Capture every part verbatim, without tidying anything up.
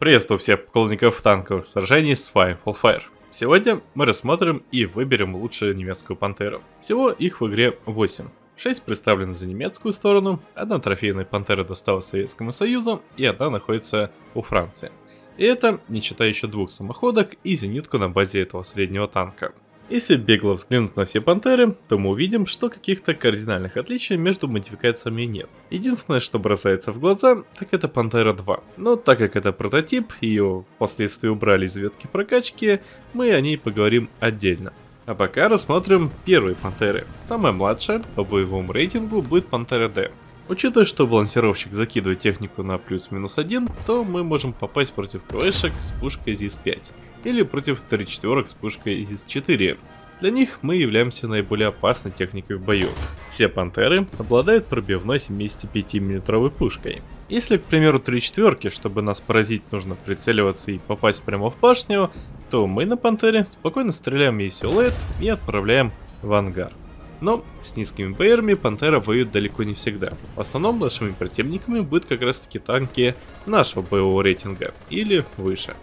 Приветствую всех поклонников танковых сражений, с вами FallFire. Сегодня мы рассмотрим и выберем лучшую немецкую пантеру. Всего их в игре восемь. шесть представлены за немецкую сторону, одна трофейная пантера досталась Советскому Союзу и одна находится у Франции. И это не считая еще двух самоходок и зенитку на базе этого среднего танка. Если бегло взглянуть на все пантеры, то мы увидим, что каких-то кардинальных отличий между модификациями нет. Единственное, что бросается в глаза, так это Пантера два. Но так как это прототип, ее впоследствии убрали из ветки прокачки, мы о ней поговорим отдельно. А пока рассмотрим первые пантеры. Самая младшая по боевому рейтингу будет Пантера дэ. Учитывая, что балансировщик закидывает технику на плюс-минус один, то мы можем попасть против квешек с пушкой зис пять или против тридцать четыре с пушкой зис четыре. Для них мы являемся наиболее опасной техникой в бою. Все пантеры обладают пробивной семидесятипятимиллиметровой пушкой. Если, к примеру, тридцать четыре, чтобы нас поразить, нужно прицеливаться и попасть прямо в башню, то мы на пантере спокойно стреляем ей силуэт и отправляем в ангар. Но с низкими БРами пантера воюет далеко не всегда. В основном нашими противниками будут как раз таки танки нашего боевого рейтинга или выше.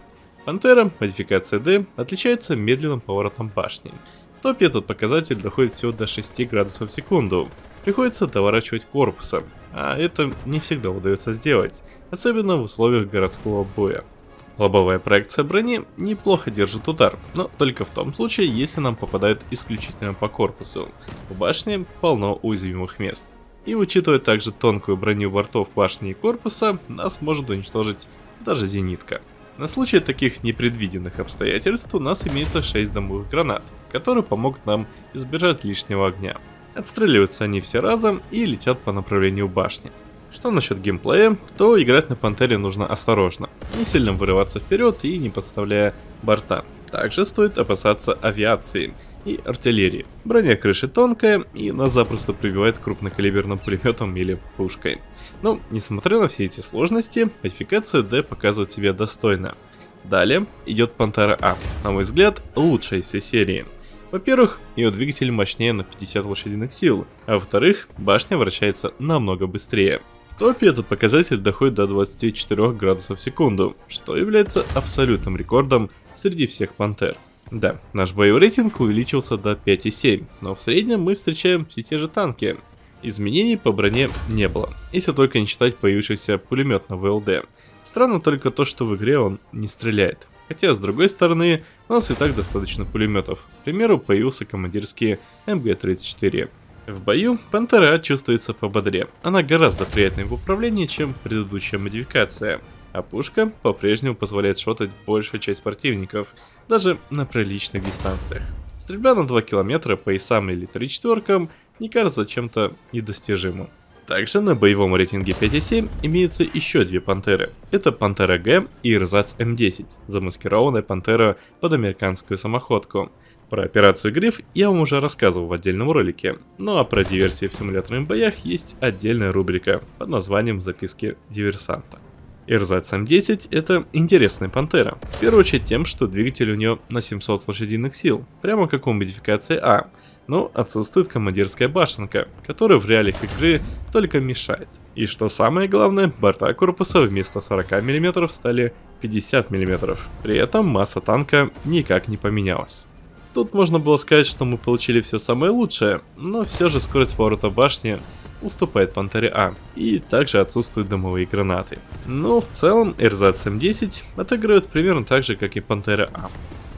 Пантера, модификация D, отличается медленным поворотом башни. В топе этот показатель доходит всего до шести градусов в секунду. Приходится доворачивать корпусом, а это не всегда удается сделать, особенно в условиях городского боя. Лобовая проекция брони неплохо держит удар, но только в том случае, если нам попадают исключительно по корпусу. В башне полно уязвимых мест. И учитывая также тонкую броню бортов башни и корпуса, нас может уничтожить даже зенитка. На случай таких непредвиденных обстоятельств у нас имеется шесть дымовых гранат, которые помогут нам избежать лишнего огня. Отстреливаются они все разом и летят по направлению башни. Что насчет геймплея, то играть на пантере нужно осторожно, не сильно вырываться вперед и не подставляя борта. Также стоит опасаться авиации и артиллерии. Броня крыши тонкая и нас запросто прибивает крупнокалиберным пулеметом или пушкой. Но несмотря на все эти сложности, модификация D показывает себя достойно. Далее идет Пантера А, на мой взгляд лучшая из всей серии. Во-первых, ее двигатель мощнее на пятьдесят лошадиных сил, а во-вторых, башня вращается намного быстрее. В топе этот показатель доходит до двадцати четырёх градусов в секунду, что является абсолютным рекордом среди всех пантер. Да, наш боевой рейтинг увеличился до пяти и семи, но в среднем мы встречаем все те же танки. Изменений по броне не было, если только не считать появившийся пулемет на ВЛД. Странно только то, что в игре он не стреляет. Хотя, с другой стороны, у нас и так достаточно пулеметов. К примеру, появился командирский эм гэ тридцать четыре. В бою Пантера А чувствуется пободрее, она гораздо приятнее в управлении, чем предыдущая модификация, а пушка по-прежнему позволяет шотать большую часть противников, даже на приличных дистанциях. Стрельба на два километра по ИСам или тридцать четыре не кажется чем-то недостижимым. Также на боевом рейтинге пять и семь имеются еще две пантеры. Это Пантера Г и Эрзац эм десять, замаскированная пантера под американскую самоходку. Про операцию Гриф я вам уже рассказывал в отдельном ролике, ну а про диверсии в симуляторных боях есть отдельная рубрика под названием «Записки диверсанта». Эрзац эм десять это интересная пантера, в первую очередь тем, что двигатель у нее на семьсот лошадиных сил, прямо как у модификации А, но отсутствует командирская башенка, которая в реалиях игры только мешает. И что самое главное, борта корпуса вместо сорока миллиметров стали пятьдесят миллиметров, при этом масса танка никак не поменялась. Тут можно было сказать, что мы получили все самое лучшее, но все же скорость поворота башни уступает Пантере А, и также отсутствуют дымовые гранаты. Но в целом Эрзац эм десять отыгрывает примерно так же, как и Пантера А.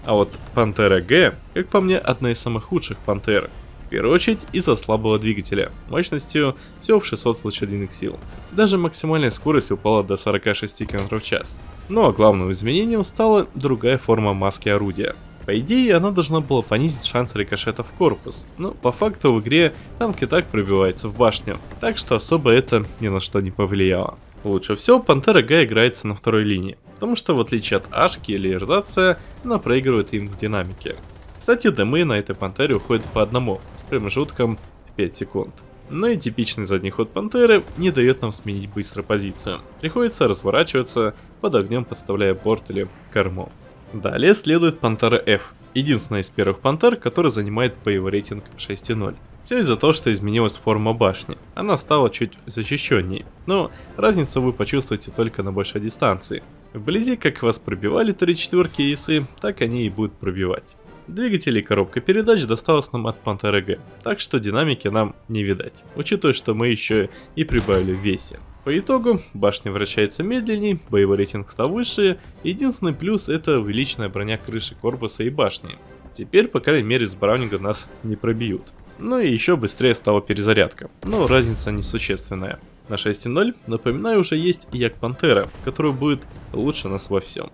А вот Пантера Г, как по мне, одна из самых худших пантер. В первую очередь из-за слабого двигателя, мощностью всего в шестьсот лошадиных сил. Даже максимальная скорость упала до сорока шести километров в час. Ну а главным изменением стала другая форма маски орудия. По идее, она должна была понизить шанс рикошета в корпус, но по факту в игре танк и так пробивается в башню, так что особо это ни на что не повлияло. Лучше всего Пантера Г играется на второй линии, потому что в отличие от Ашки или Эрзаца, она проигрывает им в динамике. Кстати, дымы на этой пантере уходят по одному, с промежутком в пять секунд. Но и типичный задний ход пантеры не дает нам сменить быстро позицию, приходится разворачиваться под огнем, подставляя борт или корму. Далее следует Пантера F, единственная из первых пантер, которая занимает боевой рейтинг шесть и ноль. Все из-за того, что изменилась форма башни, она стала чуть защищенней, но разницу вы почувствуете только на большой дистанции. Вблизи как вас пробивали тридцать четыре ИСы, так они и будут пробивать. Двигатели и коробка передач досталось нам от Пантера Г, так что динамики нам не видать, учитывая, что мы еще и прибавили в весе. По итогу, башня вращается медленней, боевой рейтинг стал выше, единственный плюс это увеличенная броня крыши, корпуса и башни. Теперь, по крайней мере, с Браунинга нас не пробьют. Ну и еще быстрее стала перезарядка, но разница несущественная. На шесть ноль, напоминаю, уже есть и Ягдпантера, которая будет лучше нас во всем.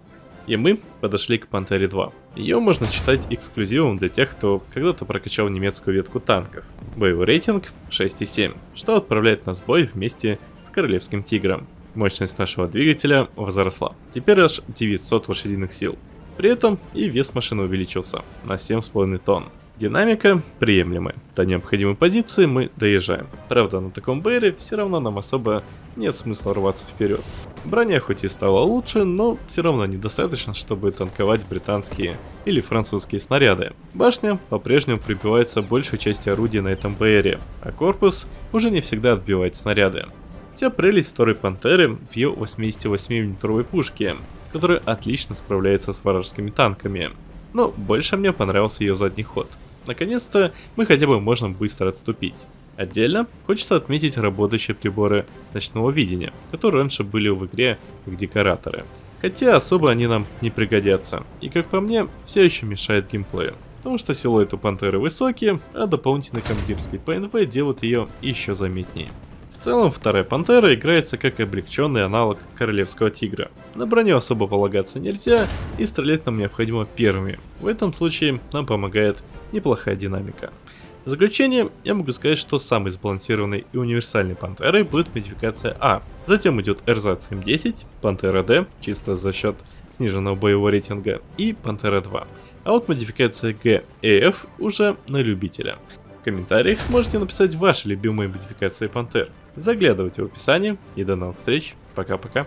И мы подошли к Пантере два. Ее можно считать эксклюзивом для тех, кто когда-то прокачал немецкую ветку танков. Боевой рейтинг шесть семь, что отправляет нас в бой вместе с Королевским Тигром. Мощность нашего двигателя возросла, теперь аж девятьсот лошадиных сил. При этом и вес машины увеличился на семь с половиной тонн. Динамика приемлемая, до необходимой позиции мы доезжаем. Правда, на таком бэре все равно нам особо нет смысла рваться вперед. Броня хоть и стала лучше, но все равно недостаточно, чтобы танковать британские или французские снаряды. Башня по-прежнему прибивается большей частью орудий на этом бэре, а корпус уже не всегда отбивает снаряды. Вся прелесть второй Пантеры в ее восьмидесятивосьмимиллиметровой пушке, которая отлично справляется с вражескими танками. Но больше мне понравился ее задний ход. Наконец-то мы хотя бы можем быстро отступить. Отдельно хочется отметить работающие приборы ночного видения, которые раньше были в игре как декораторы. Хотя особо они нам не пригодятся, и как по мне, все еще мешает геймплею. Потому что силуэты Пантеры высокие, а дополнительный командирский ПНВ делают ее еще заметнее. В целом, вторая Пантера играется как облегченный аналог Королевского Тигра. На броню особо полагаться нельзя, и стрелять нам необходимо первыми. В этом случае нам помогает неплохая динамика. В заключение, я могу сказать, что самой сбалансированной и универсальной Пантерой будет модификация А. Затем идет Эрзац эм десять, Пантера Д, чисто за счет сниженного боевого рейтинга, и Пантера два. А вот модификация Г и Ф уже на любителя. В комментариях можете написать ваши любимые модификации Пантер. Заглядывайте в описание и до новых встреч. Пока-пока.